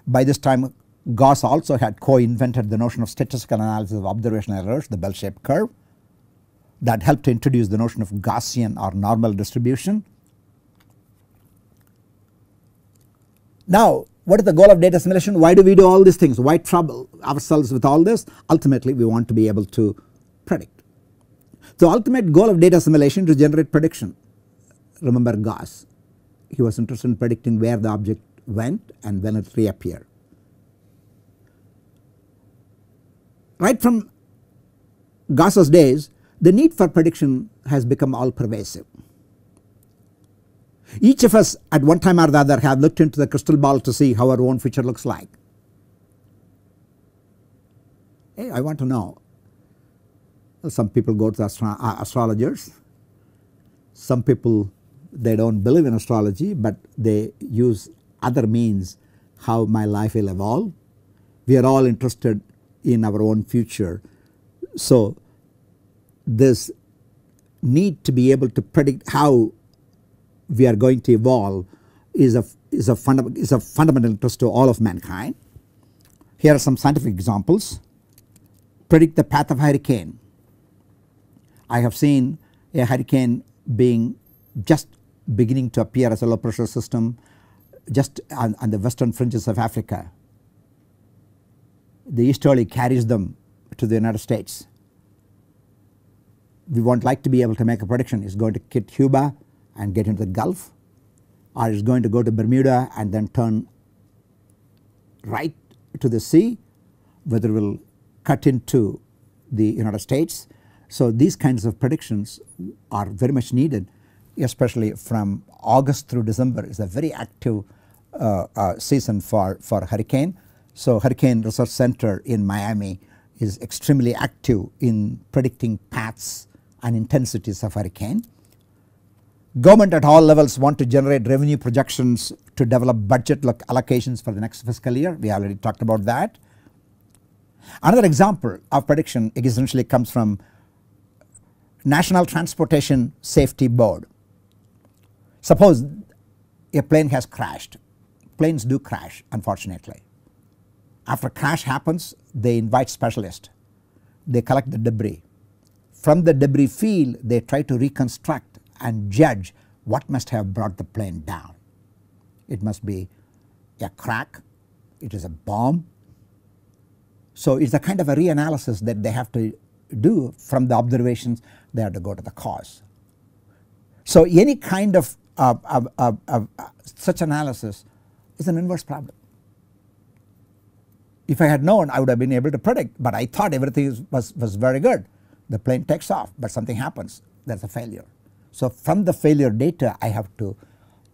By this time Gauss also had co-invented the notion of statistical analysis of observational errors, the bell-shaped curve, that helped to introduce the notion of Gaussian or normal distribution. Now what is the goal of data assimilation? Why do we do all these things? Why trouble ourselves with all this? Ultimately we want to be able to predict. So ultimate goal of data assimilation is to generate prediction. Remember Gauss, he was interested in predicting where the object went and then it reappeared. Right from Gauss's days, the need for prediction has become all pervasive. Each of us at one time or the other have looked into the crystal ball to see how our own future looks like. Hey, I want to know. Well, some people go to astrologers, some people they do not believe in astrology but they use other means how my life will evolve. We are all interested in our own future. So this need to be able to predict how we are going to evolve is a fundamental interest to all of mankind. Here are some scientific examples. Predict the path of hurricane. I have seen a hurricane being just beginning to appear as a low pressure system just on the western fringes of Africa. The easterly carries them to the United States. We won't like to be able to make a prediction. It's going to hit Cuba and get into the Gulf, or it's going to go to Bermuda and then turn right to the sea, whether it will cut into the United States. So these kinds of predictions are very much needed, especially from August through December is a very active season for hurricane. So Hurricane Research Center in Miami is extremely active in predicting paths and intensities of hurricane. Government at all levels want to generate revenue projections to develop budget allocations for the next fiscal year. We already talked about that. Another example of prediction essentially comes from National Transportation Safety Board. Suppose a plane has crashed. Planes do crash, unfortunately. After crash happens, they invite specialists. They collect the debris. From the debris field, they try to reconstruct and judge what must have brought the plane down. It must be a crack, it is a bomb. So it's a kind of a reanalysis that they have to do. From the observations they have to go to the cause. So any kind of such analysis is an inverse problem. If I had known, I would have been able to predict, but I thought everything was very good. The plane takes off, but something happens, there is a failure. So from the failure data I have to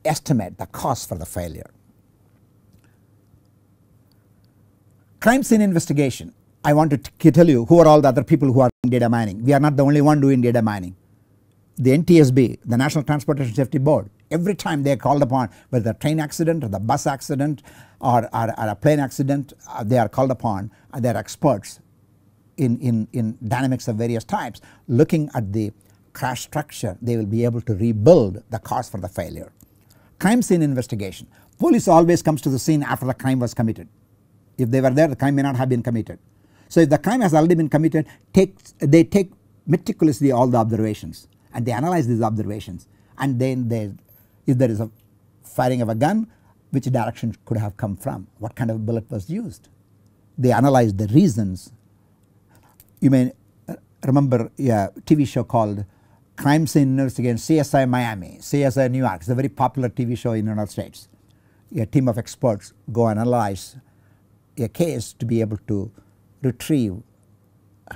estimate the cause for the failure. Crime scene investigation. I want to tell you who are all the other people who are doing data mining. We are not the only one doing data mining. The NTSB, the National Transportation Safety Board, every time they are called upon, whether a train accident or the bus accident or a plane accident, they are called upon. They are experts in dynamics of various types. Looking at the crash structure, they will be able to rebuild the cause for the failure. Crime scene investigation. Police always comes to the scene after the crime was committed. If they were there, the crime may not have been committed. So if the crime has already been committed, they take meticulously all the observations and they analyze these observations, and then if there is a firing of a gun, which direction could have come from, what kind of bullet was used. They analyze the reasons. You may remember a TV show called Crime Scene Investigation, CSI Miami, CSI New York. It's a very popular TV show in the United States. A team of experts go analyze a case to be able to retrieve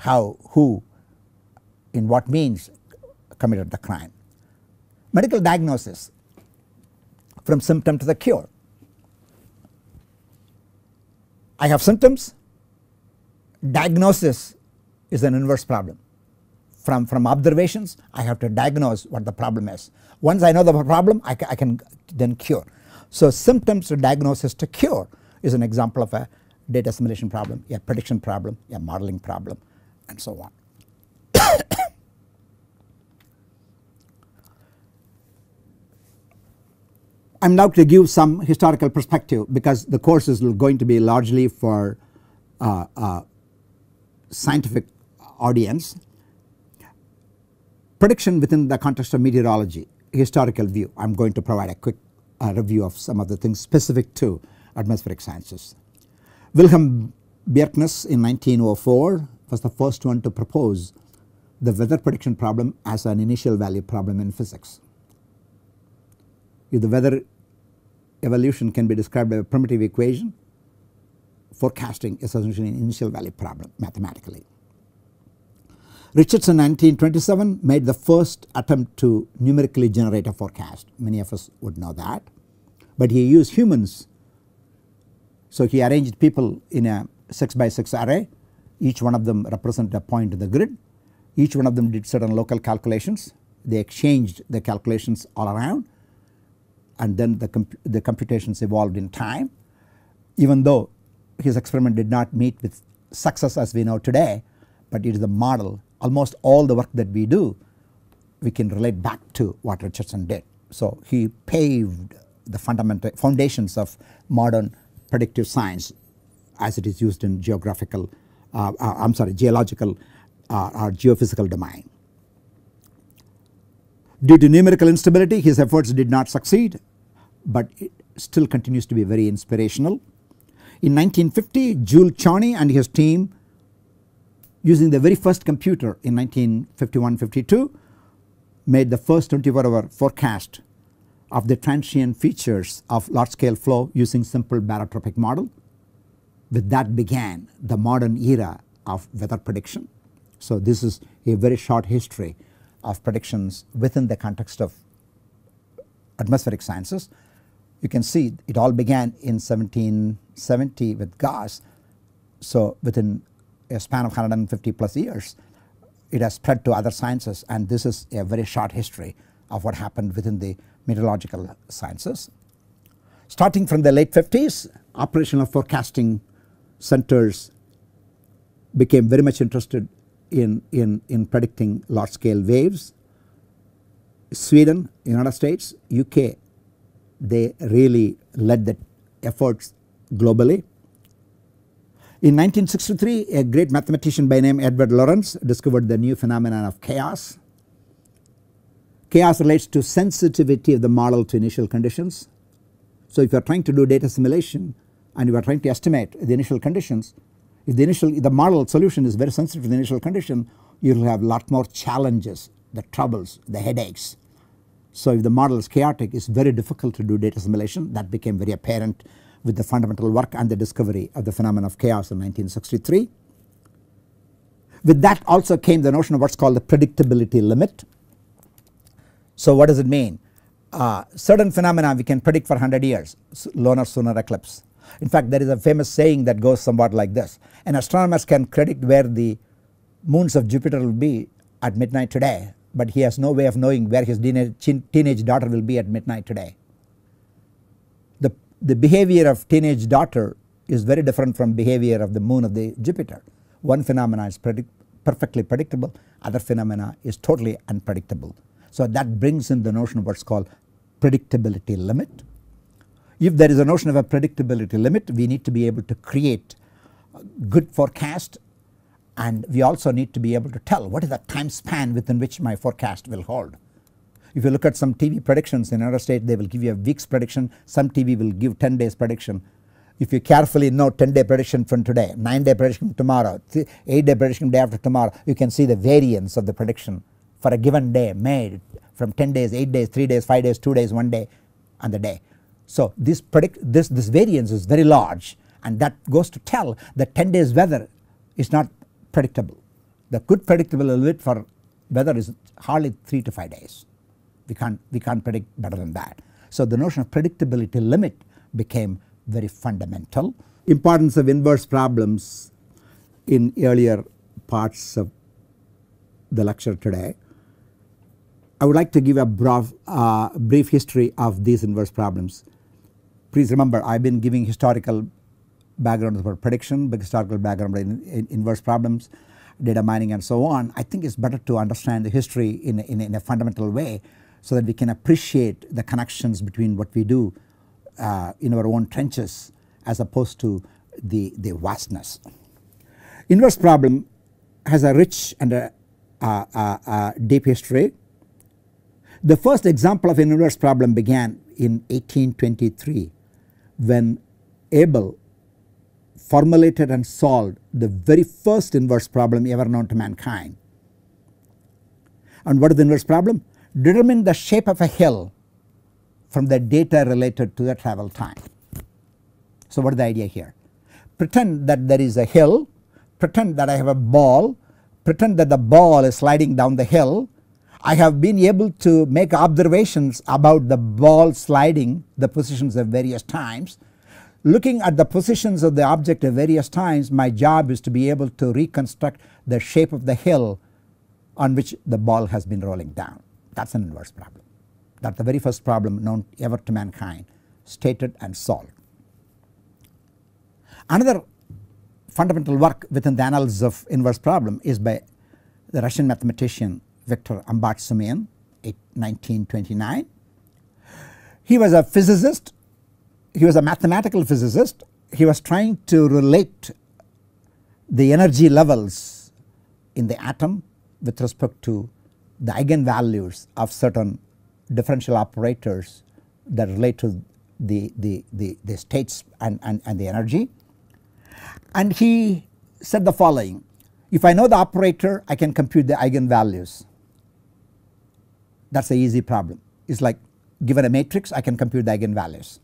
how, who, in what means committed the crime. Medical diagnosis, from symptom to the cure. I have symptoms, diagnosis is an inverse problem. From observations I have to diagnose what the problem is. Once I know the problem I can then cure. So symptoms to diagnosis to cure is an example of a data simulation problem, a prediction problem, a modeling problem, and so on. I am now to give some historical perspective because the course is going to be largely for scientific audience. Prediction within the context of meteorology, historical view. I am going to provide a quick review of some of the things specific to atmospheric sciences. Vilhelm Bjerknes in 1904 was the first one to propose the weather prediction problem as an initial value problem in physics. If the weather evolution can be described by a primitive equation. Forecasting is essentially an initial value problem mathematically. Richardson 1927 made the first attempt to numerically generate a forecast. Many of us would know that, but he used humans. So he arranged people in a 6 by 6 array, each one of them represented a point in the grid, each one of them did certain local calculations, they exchanged the calculations all around, and then the computations evolved in time. Even though his experiment did not meet with success as we know today, but it is the model. Almost all the work that we do, we can relate back to what Richardson did. So he paved the foundations of modern predictive science as it is used in geographical, I'm sorry, geological or geophysical domain. Due to numerical instability, his efforts did not succeed, but it still continues to be very inspirational. In 1950, Jule Charney and his team, using the very first computer in 1951-52, made the first 24-hour forecast of the transient features of large-scale flow using simple barotropic model. With that began the modern era of weather prediction. So this is a very short history of predictions within the context of atmospheric sciences. You can see it all began in 1770 with Gauss. So within a span of 150 plus years, it has spread to other sciences, and this is a very short history of what happened within the meteorological sciences. Starting from the late 50s, operational forecasting centers became very much interested in predicting large scale waves. Sweden, United States, UK, they really led the efforts globally. In 1963, a great mathematician by name Edward Lawrence discovered the new phenomenon of chaos. Chaos relates to sensitivity of the model to initial conditions. So if you are trying to do data simulation and you are trying to estimate the initial conditions, if the model solution is very sensitive to the initial condition, you will have a lot more challenges, the troubles, the headaches. So if the model is chaotic, it's very difficult to do data simulation. That became very apparent with the fundamental work and the discovery of the phenomenon of chaos in 1963. With that also came the notion of what is called the predictability limit. So what does it mean? Certain phenomena we can predict for 100 years, lunar solar eclipse. In fact, there is a famous saying that goes somewhat like this: and astronomers can predict where the moons of Jupiter will be at midnight today, but he has no way of knowing where his teenage daughter will be at midnight today. The behavior of teenage daughter is very different from behavior of the moon of the Jupiter. One phenomena is perfectly predictable, other phenomena is totally unpredictable. So that brings in the notion of what is called predictability limit. If there is a notion of a predictability limit, we need to be able to create good forecast, and we also need to be able to tell what is the time span within which my forecast will hold. If you look at some TV predictions in another state, they will give you a week's prediction, some TV will give 10 days prediction. If you carefully note 10-day prediction from today, 9-day prediction tomorrow, 8-day prediction day after tomorrow, you can see the variance of the prediction for a given day made from 10 days, 8 days, 3 days, 5 days, 2 days, 1 day and the day. So this variance is very large, and that goes to tell that 10 days weather is not predictable. The good predictable limit for weather is hardly 3 to 5 days. We can't predict better than that. So the notion of predictability limit became very fundamental. Importance of inverse problems in earlier parts of the lecture today. I would like to give a brief history of these inverse problems. Please remember, I have been giving historical background for prediction, historical background for inverse problems, data mining and so on. I think it is better to understand the history in a fundamental way, so that we can appreciate the connections between what we do in our own trenches as opposed to the vastness. Inverse problem has a rich and a deep history. The first example of an inverse problem began in 1823 when Abel formulated and solved the very first inverse problem ever known to mankind. And what is the inverse problem? Determine the shape of a hill from the data related to the travel time. So what is the idea here? Pretend that there is a hill, pretend that I have a ball, pretend that the ball is sliding down the hill. I have been able to make observations about the ball sliding, the positions at various times. Looking at the positions of the object at various times, my job is to be able to reconstruct the shape of the hill on which the ball has been rolling down. That is an inverse problem. That is the very first problem known ever to mankind, stated and solved. Another fundamental work within the analysis of inverse problem is by the Russian mathematician Viktor Ambartsumian, 1929. He was a physicist, he was a mathematical physicist. He was trying to relate the energy levels in the atom with respect to the eigenvalues of certain differential operators that relate to the states and the energy. And he said the following: if I know the operator, I can compute the eigenvalues. That is an easy problem. It is like, given a matrix, I can compute the eigenvalues.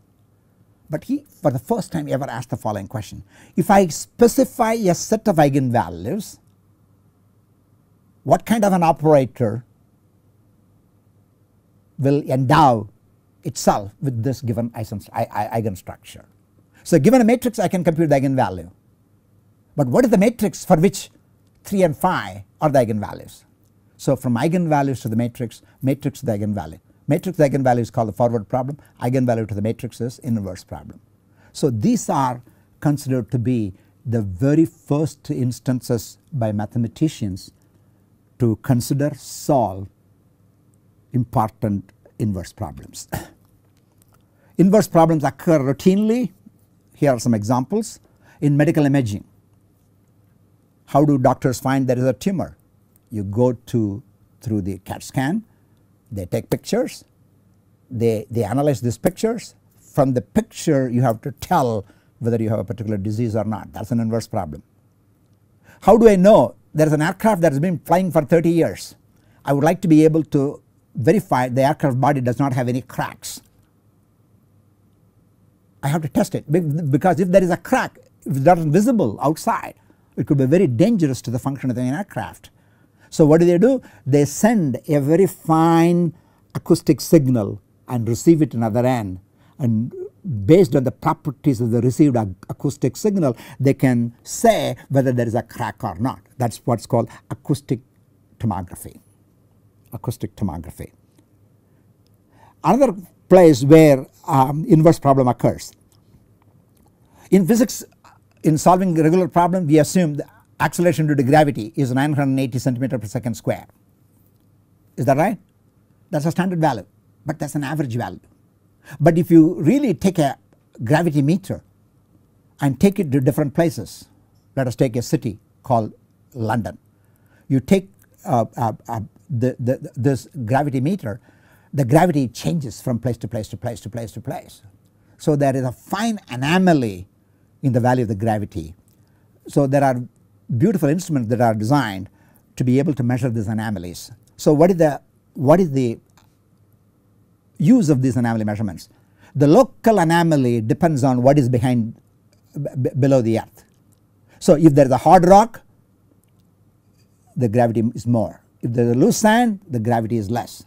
But he, for the first time ever, asked the following question: if I specify a set of eigenvalues, what kind of an operator will endow itself with this given eigenstructure? So given a matrix, I can compute the eigenvalue. But what is the matrix for which 3 and 5 are the eigenvalues? So from eigenvalues to the matrix, matrix to the eigenvalue. Matrix to the eigenvalue is called the forward problem. Eigenvalue to the matrix is inverse problem. So these are considered to be the very first instances by mathematicians to consider, solve important inverse problems. Inverse problems occur routinely. Here are some examples. In medical imaging, how do doctors find there is a tumor? You go through the CAT scan, they take pictures, they analyze these pictures. From the picture you have to tell whether you have a particular disease or not. That is an inverse problem. How do I know there is an aircraft that has been flying for 30 years? I would like to be able to verify the aircraft body does not have any cracks. I have to test it, because if there is a crack, if it is visible outside, it could be very dangerous to the function of the aircraft. So what do? They send a very fine acoustic signal and receive it another end, and based on the properties of the received acoustic signal, they can say whether there is a crack or not. That is what is called acoustic tomography. Acoustic tomography. Another place where inverse problem occurs. In physics, in solving regular problem, we assume the acceleration due to gravity is 980 centimeter per second square. Is that right? That is a standard value, but that is an average value. But if you really take a gravity meter and take it to different places, let us take a city called London. You take this gravity meter, the gravity changes from place to place to place to place to place. So there is a fine anomaly in the value of the gravity. So there are beautiful instruments that are designed to be able to measure these anomalies. So what is the use of these anomaly measurements? The local anomaly depends on what is below the earth. So if there is a hard rock, the gravity is more. If there is a loose sand, the gravity is less.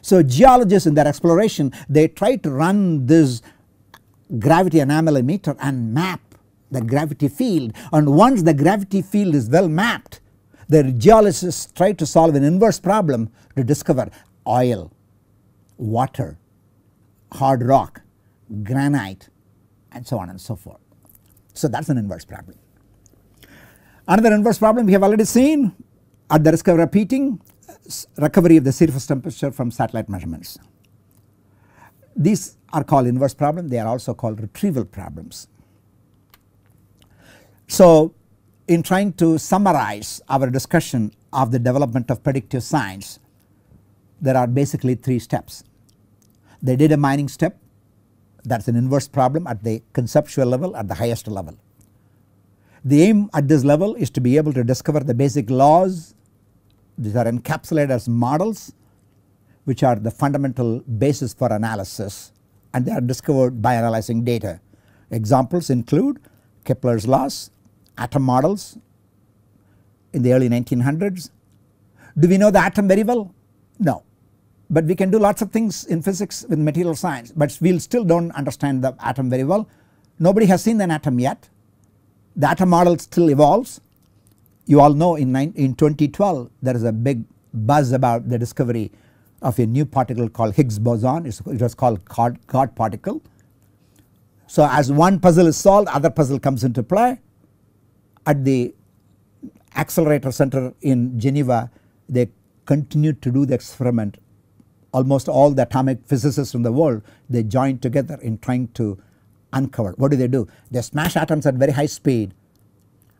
So geologists in their exploration, they try to run this gravity anomaly meter and map the gravity field, and once the gravity field is well mapped, the geologists try to solve an inverse problem to discover oil, water, hard rock, granite, and so on and so forth. So that is an inverse problem. Another inverse problem we have already seen at the risk of repeating: recovery of the surface temperature from satellite measurements. These are called inverse problems. They are also called retrieval problems. So in trying to summarize our discussion of the development of predictive science, there are basically 3 steps. They did a mining step, that is an inverse problem at the conceptual level, at the highest level. The aim at this level is to be able to discover the basic laws. These are encapsulated as models, which are the fundamental basis for analysis and they are discovered by analyzing data. Examples include Kepler's laws, atom models in the early 1900s. Do we know the atom very well? No, but we can do lots of things in physics with material science, but we still do not understand the atom very well. Nobody has seen an atom yet. The atom model still evolves. You all know in 2012 there is a big buzz about the discovery of a new particle called Higgs boson. It was called God particle. So as one puzzle is solved, other puzzle comes into play. At the accelerator center in Geneva, they continued to do the experiment. Almost all the atomic physicists in the world, they joined together in trying to uncover. What do? They smash atoms at very high speed.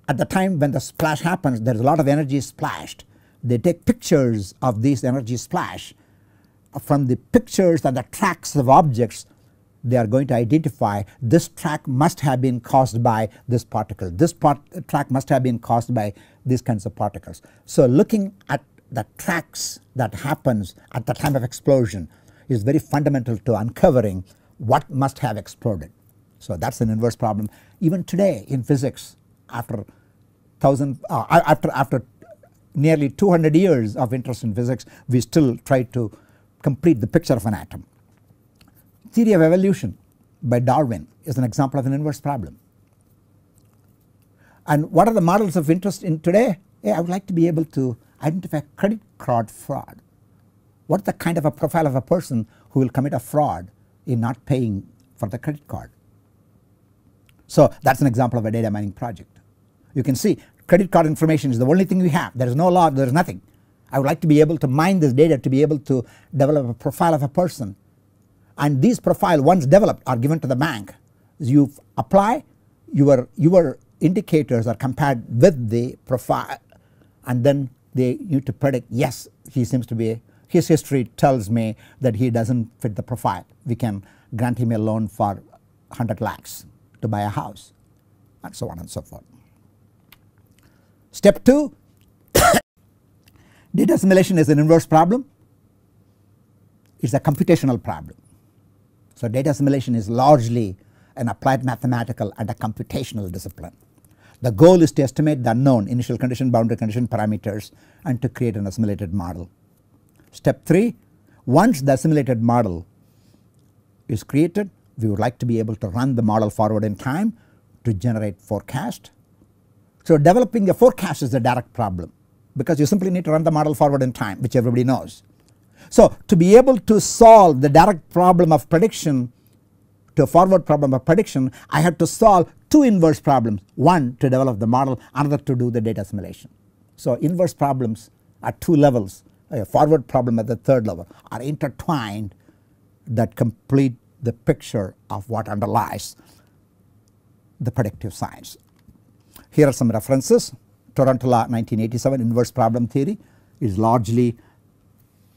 At the time when the splash happens, there is a lot of energy splashed. They take pictures of these energy splash. From the pictures and the tracks of objects, they are going to identify this track must have been caused by this particle, this track must have been caused by these kinds of particles. So looking at the tracks that happens at the time of explosion is very fundamental to uncovering what must have exploded. So that is an inverse problem. Even today in physics, after nearly 200 years of interest in physics, we still try to complete the picture of an atom. Theory of evolution by Darwin is an example of an inverse problem. And what are the models of interest in today? I would like to be able to identify credit card fraud. What is the kind of a profile of a person who will commit a fraud in not paying for the credit card? So that is an example of a data mining project. You can see credit card information is the only thing we have. There is no law, there is nothing. I would like to be able to mine this data to be able to develop a profile of a person. And these profiles, once developed, are given to the bank. You apply, your indicators are compared with the profile, and then they need to predict, yes, he seems to be, his history tells me that he does not fit the profile. We can grant him a loan for 100 lakhs to buy a house, and so on and so forth. Step 2, data assimilation is an inverse problem. It is a computational problem. So data assimilation is largely an applied mathematical and a computational discipline. The goal is to estimate the unknown initial condition, boundary condition, parameters, and to create an assimilated model. Step 3, once the assimilated model is created, we would like to be able to run the model forward in time to generate forecast. So developing a forecast is a direct problem because you simply need to run the model forward in time, which everybody knows. So to be able to solve the direct problem of prediction to a forward problem of prediction, I had to solve two inverse problems, one to develop the model, another to do the data assimilation. So inverse problems at two levels, a forward problem at the third level are intertwined that complete the picture of what underlies the predictive science. Here are some references. Tarantola 1987, inverse problem theory is largely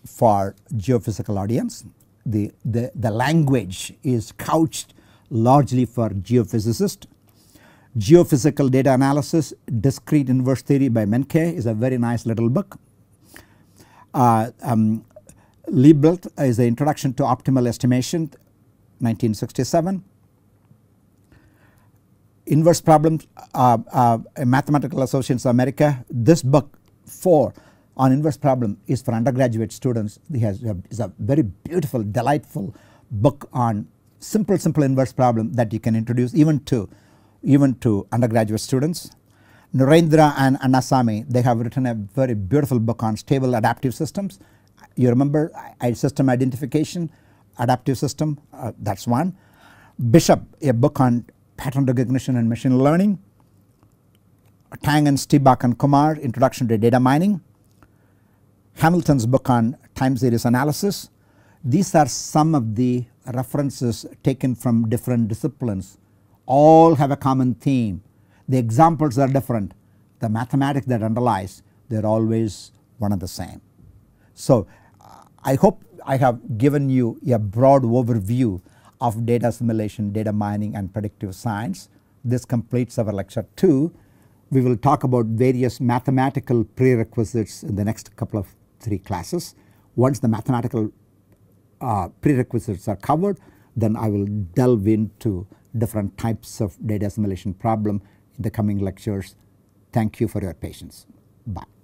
for geophysical audience. The language is couched largely for geophysicists. Geophysical data analysis, discrete inverse theory by Menke is a very nice little book. Liebelt is the introduction to optimal estimation 1967. Inverse problems, Mathematical Associations of America, this book 4 on inverse problem is for undergraduate students. It is a very beautiful, delightful book on simple inverse problem that you can introduce even to undergraduate students. Narendra and Annasamy, they have written a very beautiful book on stable adaptive systems. You remember system identification, adaptive system, that is one. Bishop, a book on pattern recognition and machine learning. Tang and Stebach and Kumar, introduction to data mining. Hamilton's book on time series analysis. These are some of the references taken from different disciplines. All have a common theme. The examples are different. The mathematics that underlies, they are always one and the same. So I hope I have given you a broad overview of data assimilation, data mining, and predictive science. This completes our lecture 2. We will talk about various mathematical prerequisites in the next couple of 3 classes. Once the mathematical prerequisites are covered, then I will delve into different types of data assimilation problem in the coming lectures. Thank you for your patience. Bye.